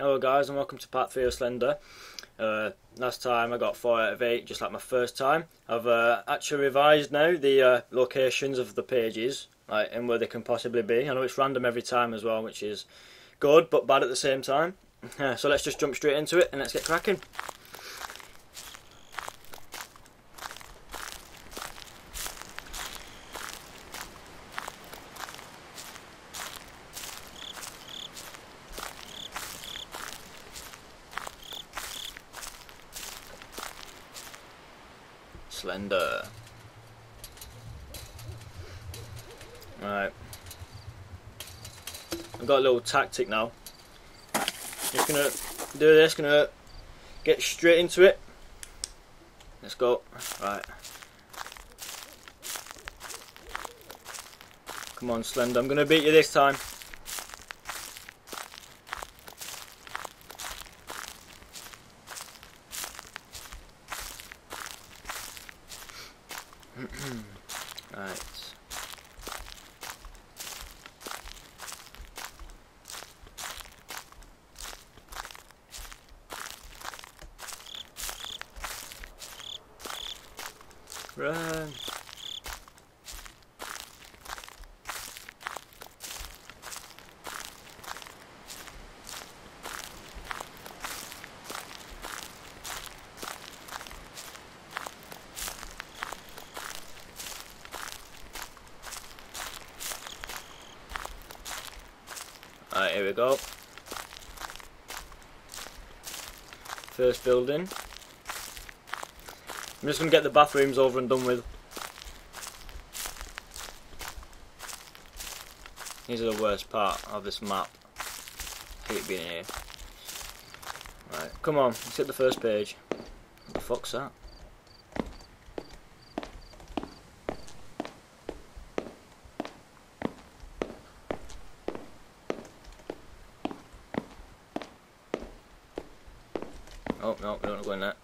Hello guys, and welcome to part 3 of Slender. Last time I got 4 out of 8, just like my first time. I've actually revised now the locations of the pages, like, and where they can possibly be. I know it's random every time as well, which is good, but bad at the same time. So let's just jump straight into it, and let's get cracking. Slender. Right. I've got a little tactic now. Just gonna do this, gonna get straight into it. Let's go. Right. Come on, Slender, I'm gonna beat you this time. Right. Run. Alright, here we go. First building. I'm just going to get the bathrooms over and done with. These are the worst part of this map. I hate being here. Right, come on, let's hit the first page. What the fuck's that? Oh, no, we don't want to go in that.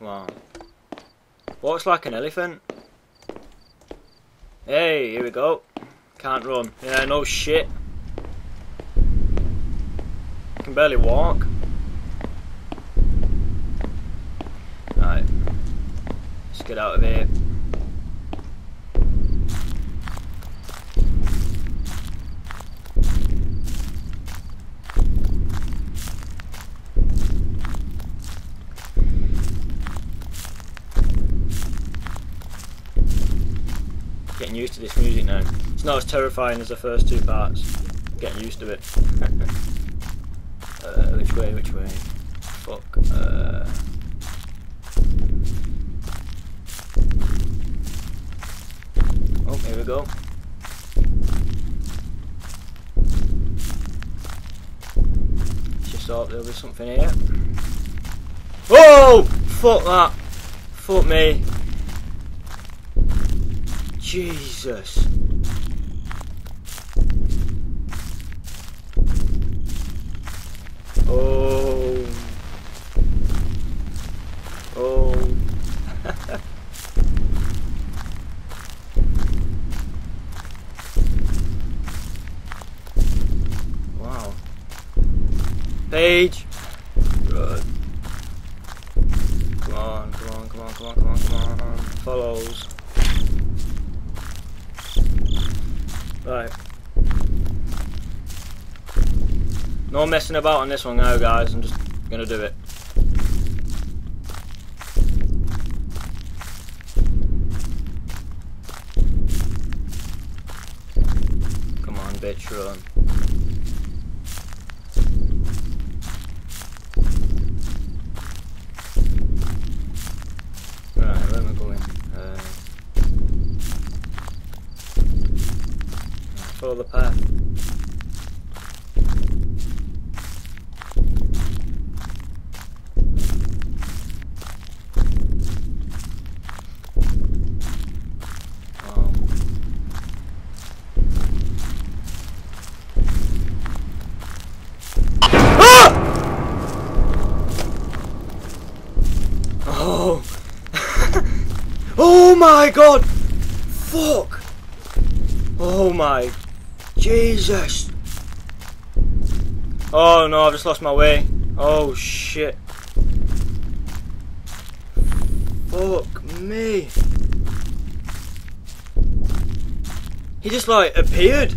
Wow. Walks like an elephant. Hey, here we go. Can't run. Yeah, no shit. Can barely walk. Alright. Let's get out of here. Getting used to this music now. It's not as terrifying as the first two parts. Getting used to it. Which way? Fuck. Oh, here we go. Just thought there'll be something here. Whoa! Fuck that. Fuck me. Jesus. Oh. Oh. Wow. Page. Good. Come on. Follows. Right. No messing about on this one now, guys. I'm just gonna do it. Come on, bitch, run. Right, where am I going? Follow the path. Oh. Ah! Oh. Oh my God! fuck! Oh my... Jesus! Oh no, I've just lost my way. Oh shit. Fuck me. He just like appeared.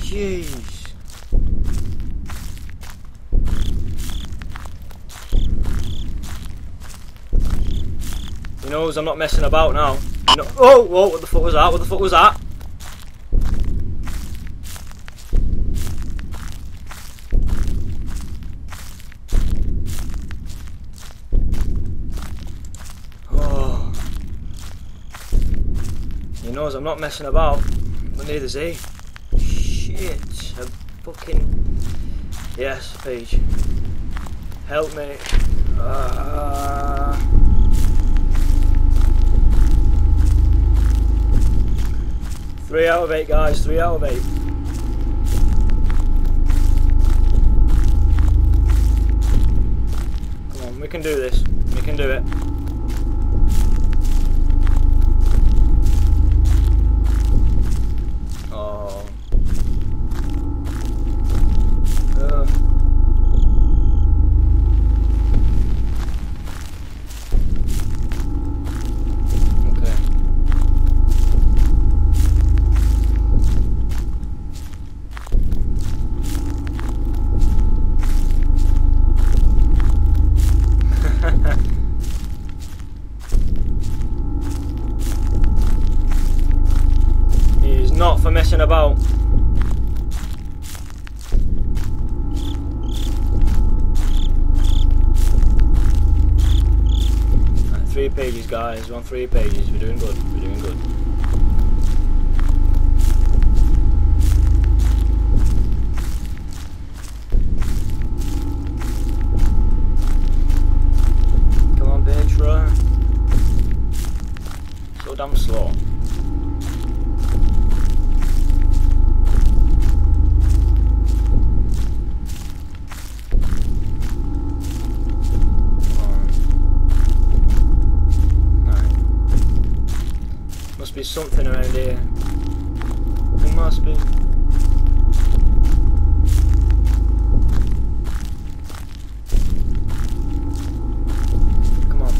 Jeez. He knows I'm not messing about now. No. Oh, whoa, what the fuck was that? What the fuck was that? I'm not messing about, but neither is he. Shit, a fucking... Yes, Paige. Help me. Three out of eight, guys, 3 out of 8. Come on, we can do this. We can do it. About. Right, 3 pages, guys. We're on 3 pages. We're doing good. We're doing good. Come on, Petra. So damn slow. Be something around here. There must be. Come on.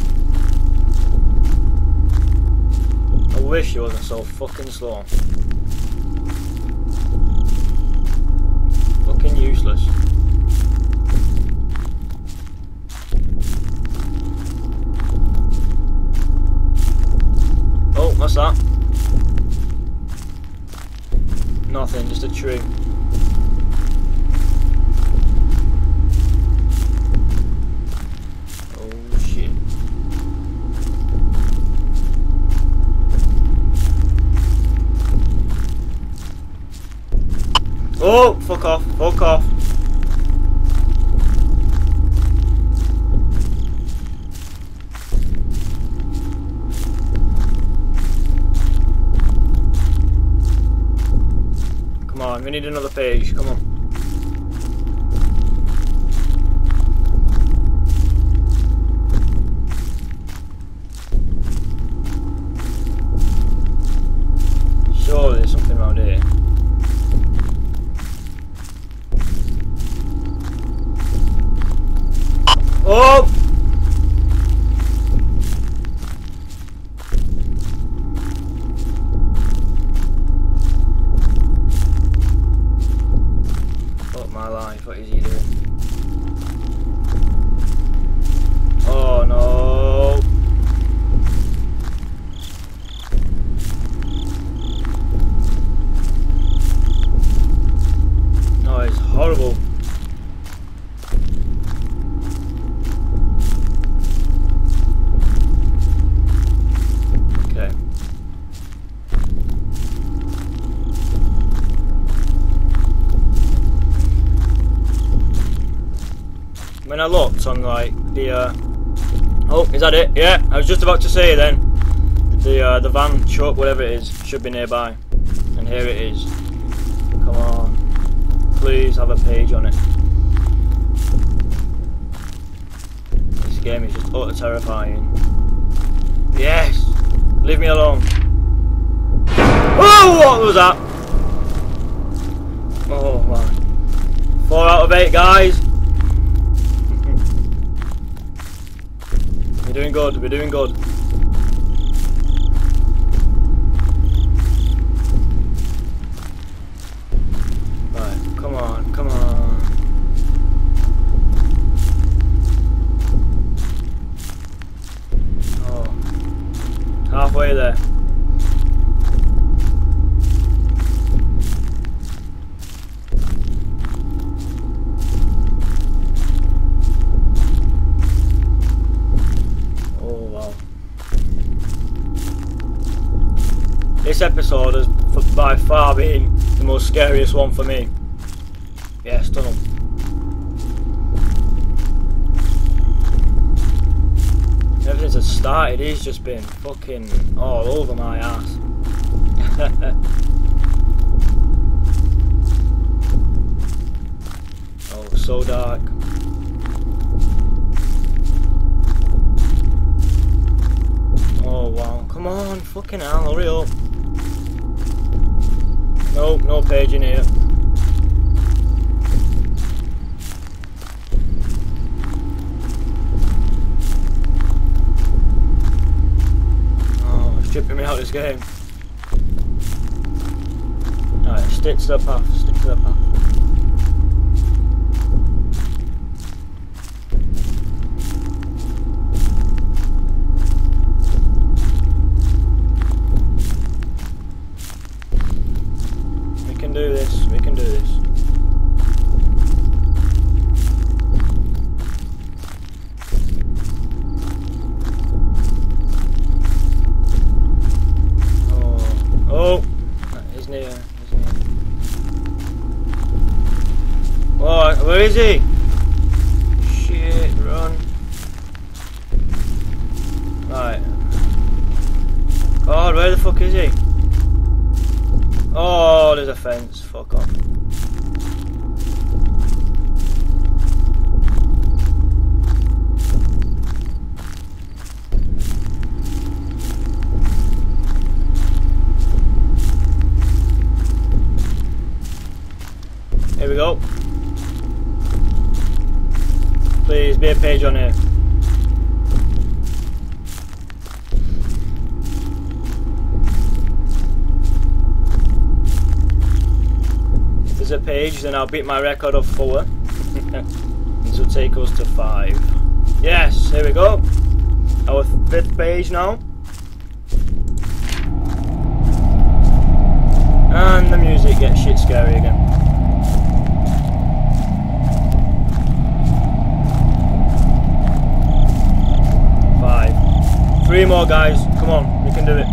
I wish you wasn't so fucking slow. Fucking useless. What's that? Nothing, just a tree. Oh shit. Oh, fuck off, fuck off. We need another page, come on. When I looked on like the oh, is that it? Yeah, I was just about to say then the van, truck, whatever it is, should be nearby. And here it is. Come on, please have a page on it. This game is just utter terrifying. Yes. Leave me alone. Oh, what was that? Oh, man. 4 out of 8, guys. We're doing good. We're doing good. Right, come on, come on. Oh, halfway there. This episode has by far been the most scariest one for me. Yes, tunnel. Ever since I started, he's just been fucking all over my ass. Oh, it's so dark. Oh wow, come on, fucking hell, hurry up. Nope, no page in here. Oh, it's tripping me out this game. Alright, stick to the path, stick to the path. We can do this, we can do this. Where is he? Shit, run. Right. God, where the fuck is he? Oh, there's a fence. Fuck off. Here we go. Please be a page on here. If there's a page, then I'll beat my record of 4. This will take us to 5. Yes, here we go. Our 5th page now. And the music gets shit scary again. Three more, guys. Come on, we can do it.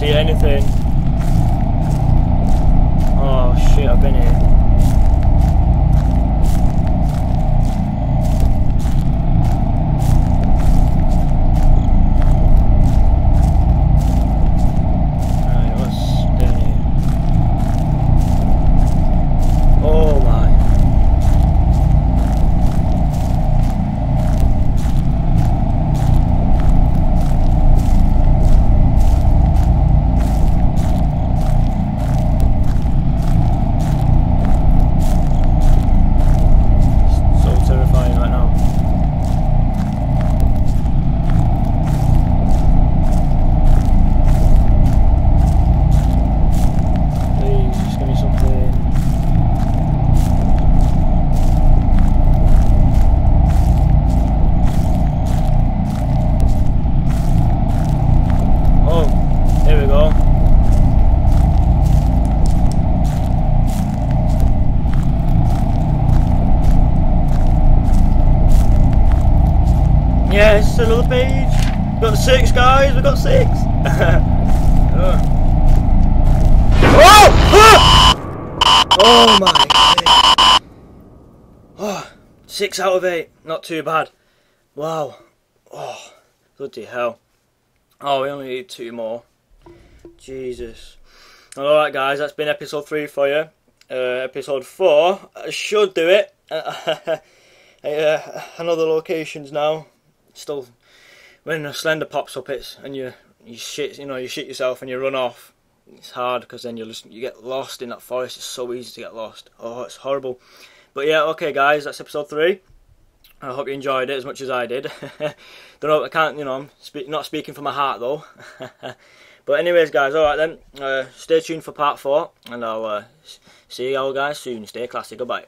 See anything? Oh shit, I've been here. Alright, what's down here? Oh another page. We've got 6, guys. We've got 6. Oh! Oh! Oh my God. Oh, 6 out of 8. Not too bad. Wow. Oh, bloody hell. Oh, we only need 2 more. Jesus. Alright, guys. That's been episode 3 for you. Episode 4. I should do it. Another locations now. Still, when a slender pops up, it's and you shit yourself and you run off. It's hard because then you get lost in that forest. It's so easy to get lost. Oh, it's horrible. But yeah, okay, guys, that's episode 3. I hope you enjoyed it as much as I did. Don't know. I can't. You know, I'm not speaking from my heart though. But anyways, guys, all right then. Stay tuned for part 4, and I'll see you all guys soon. Stay classy. Goodbye.